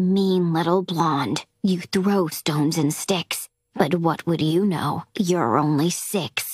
mean little blonde. You throw stones and sticks, but what would you know? You're only 6.